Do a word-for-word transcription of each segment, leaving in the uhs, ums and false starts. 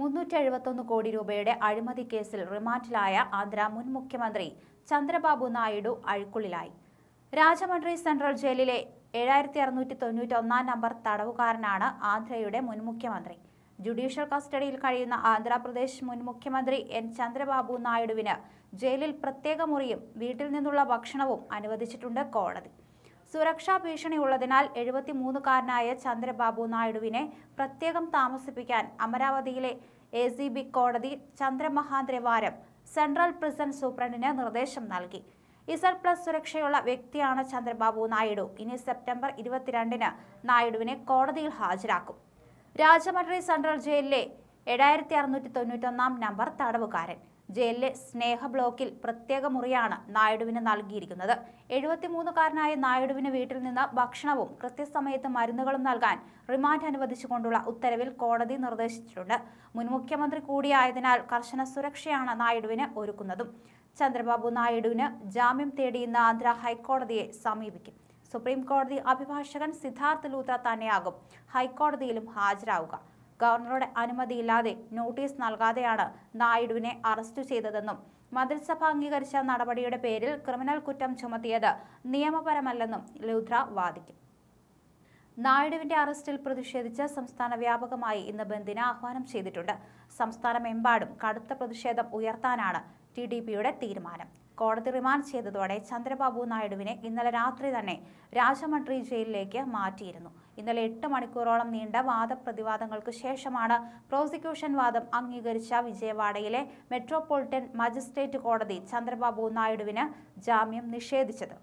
മുന്നൂറ്റി എഴുപത്തിയൊന്ന് കോടി രൂപയുടെ അഴിമതി കേസിൽ റിമാൻഡിലായ ആന്ധ്ര മുൻ മുഖ്യമന്ത്രി ചന്ദ്രബാബു നായിഡു അഴിക്കുള്ളിലായി. രാജമണ്ഡ്രി സെൻട്രൽ ജയിലിലെ ഏഴായിരത്തി അറുന്നൂറ്റി തൊണ്ണൂറ്റി ഒന്ന് നമ്പർ തടവുകാരനാണ് ആന്ധ്രയുടെ മുൻ മുഖ്യമന്ത്രി. ജുഡീഷ്യൽ കസ്റ്റഡിയിൽ കഴിയുന്ന ആന്ധ്രാപ്രദേശ് മുൻ മുഖ്യമന്ത്രി എൻ ചന്ദ്രബാബു നായിഡുവിന് ജയിലിൽ പ്രത്യേക മുറിയും വീട്ടിൽ നിന്നുള്ള ഭക്ഷണവും അനുവദിച്ചിട്ടുണ്ട് കോടതി. സുരക്ഷാ ഭീഷണിയുള്ളതിനാൽ എഴുപത്തിമൂന്നുകാരനായ ചന്ദ്രബാബു നായിഡുവിനെ പ്രത്യേകം താമസിപ്പിക്കാൻ അമരാവതിയിലെ എ സി ബി കോടതി ചന്ദ്രമഹാന്ദ്രവാരം സെൻട്രൽ പ്രിസൺ സൂപ്രണ്ടിന് നിർദ്ദേശം നൽകി. ഇസഡ് പ്ലസ് സുരക്ഷയുള്ള വ്യക്തിയാണ് ചന്ദ്രബാബു നായിഡു. ഇനി സെപ്റ്റംബർ ഇരുപത്തിരണ്ടിന് നായിഡുവിനെ കോടതിയിൽ ഹാജരാക്കും. രാജമണ്ഡ്രി സെൻട്രൽ ജയിലിലെ ഏഴായിരത്തി അറുന്നൂറ്റി തൊണ്ണൂറ്റൊന്നാം നമ്പർ തടവുകാരൻ. ജയിലിലെ സ്നേഹ ബ്ലോക്കിൽ പ്രത്യേക മുറിയാണ് നായിഡുവിന് നൽകിയിരിക്കുന്നത്. എഴുപത്തിമൂന്നുകാരനായ നായിഡുവിന് വീട്ടിൽ നിന്ന് ഭക്ഷണവും കൃത്യസമയത്ത് മരുന്നുകളും നൽകാൻ റിമാൻഡ് അനുവദിച്ചുകൊണ്ടുള്ള ഉത്തരവിൽ കോടതി നിർദ്ദേശിച്ചിട്ടുണ്ട്. മുൻ മുഖ്യമന്ത്രി കൂടിയായതിനാൽ കർശന സുരക്ഷയാണ് നായിഡുവിന് ഒരുക്കുന്നതും. ചന്ദ്രബാബു നായിഡുവിന് ജാമ്യം തേടി ഇന്ന് ആന്ധ്ര ഹൈക്കോടതിയെ സമീപിക്കും. സുപ്രീം കോടതി അഭിഭാഷകൻ സിദ്ധാർത്ഥ് ലൂത്ര തന്നെയാകും ഹൈക്കോടതിയിലും ഹാജരാവുക. ഗവർണറുടെ അനുമതിയില്ലാതെ നോട്ടീസ് നൽകാതെയാണ് നായിഡുവിനെ അറസ്റ്റ് ചെയ്തതെന്നും മന്ത്രിസഭ അംഗീകരിച്ച നടപടിയുടെ പേരിൽ ക്രിമിനൽ കുറ്റം ചുമത്തിയത് നിയമപരമല്ലെന്നും ലൂത്ര വാദിക്കും. നായിഡുവിന്റെ അറസ്റ്റിൽ പ്രതിഷേധിച്ച് സംസ്ഥാന വ്യാപകമായി ഇന്ന് ബന്ദിന് ആഹ്വാനം ചെയ്തിട്ടുണ്ട്. സംസ്ഥാനമെമ്പാടും കടുത്ത പ്രതിഷേധം ഉയർത്താനാണ് ടി ഡി പിയുടെ തീരുമാനം. കോടതി റിമാൻഡ് ചെയ്തതോടെ ചന്ദ്രബാബു നായിഡുവിനെ ഇന്നലെ രാത്രി തന്നെ രാജമണ്ഡ്രി ജയിലിലേക്ക് മാറ്റിയിരുന്നു. ഇന്നലെ എട്ട് മണിക്കൂറോളം നീണ്ട വാദപ്രതിവാദങ്ങൾക്ക് ശേഷമാണ് പ്രോസിക്യൂഷൻ വാദം അംഗീകരിച്ച വിജയവാഡയിലെ മെട്രോപൊളിറ്റൻ മജിസ്ട്രേറ്റ് കോടതി ചന്ദ്രബാബു നായിഡുവിന് ജാമ്യം നിഷേധിച്ചത്.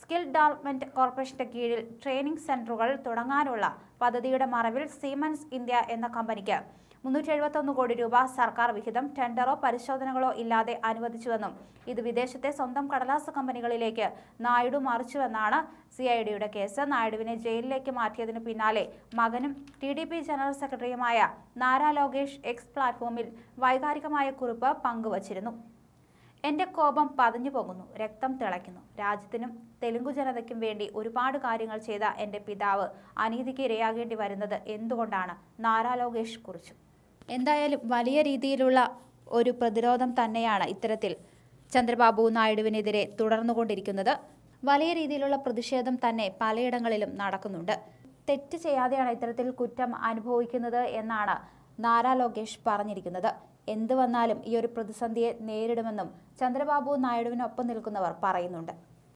സ്കിൽ ഡെവലപ്മെന്റ് കോർപ്പറേഷന്റെ കീഴിൽ ട്രെയിനിംഗ് സെന്ററുകൾ തുടങ്ങാനുള്ള പദ്ധതിയുടെ മറവിൽ സീമൻസ് ഇന്ത്യ എന്ന കമ്പനിക്ക് മുന്നൂറ്റി എഴുപത്തൊന്ന് കോടി രൂപ സർക്കാർ വിഹിതം ടെൻഡറോ പരിശോധനകളോ ഇല്ലാതെ അനുവദിച്ചുവെന്നും ഇത് വിദേശത്തെ സ്വന്തം കടലാസ് കമ്പനികളിലേക്ക് നായിഡു മറിച്ചുവെന്നാണ് സി ഐ ഡിയുടെ കേസ്. നായിഡുവിനെ ജയിലിലേക്ക് മാറ്റിയതിനു പിന്നാലെ മകനും ടി ഡി പി ജനറൽ സെക്രട്ടറിയുമായ നാരാ ലോകേഷ് എക്സ് പ്ലാറ്റ്ഫോമിൽ വൈകാരികമായ കുറിപ്പ് പങ്കുവച്ചിരുന്നു. എന്റെ കോപം പതഞ്ഞു പോകുന്നു, രക്തം തിളയ്ക്കുന്നു. രാജ്യത്തിനും തെലുങ്കു ജനതയ്ക്കും വേണ്ടി ഒരുപാട് കാര്യങ്ങൾ ചെയ്ത എൻ്റെ പിതാവ് അനീതിക്ക് ഇരയാകേണ്ടി വരുന്നത് എന്തുകൊണ്ടാണ്? നാരാ ലോകേഷ് കുറിച്ചു. എന്തായാലും വലിയ രീതിയിലുള്ള ഒരു പ്രതിരോധം തന്നെയാണ് ഇത്തരത്തിൽ ചന്ദ്രബാബു നായിഡുവിനെതിരെ തുടർന്നുകൊണ്ടിരിക്കുന്നത്. വലിയ രീതിയിലുള്ള പ്രതിഷേധം തന്നെ പലയിടങ്ങളിലും നടക്കുന്നുണ്ട്. തെറ്റ് ചെയ്യാതെയാണ് ഇത്തരത്തിൽ കുറ്റം അനുഭവിക്കുന്നത് എന്നാണ് നാരാ ലോകേഷ് പറഞ്ഞിരിക്കുന്നത്. എന്ത് വന്നാലും ഈ ഒരു പ്രതിസന്ധിയെ നേരിടുമെന്നും ചന്ദ്രബാബു നായിഡുവിനൊപ്പം നിൽക്കുന്നവർ പറയുന്നുണ്ട്.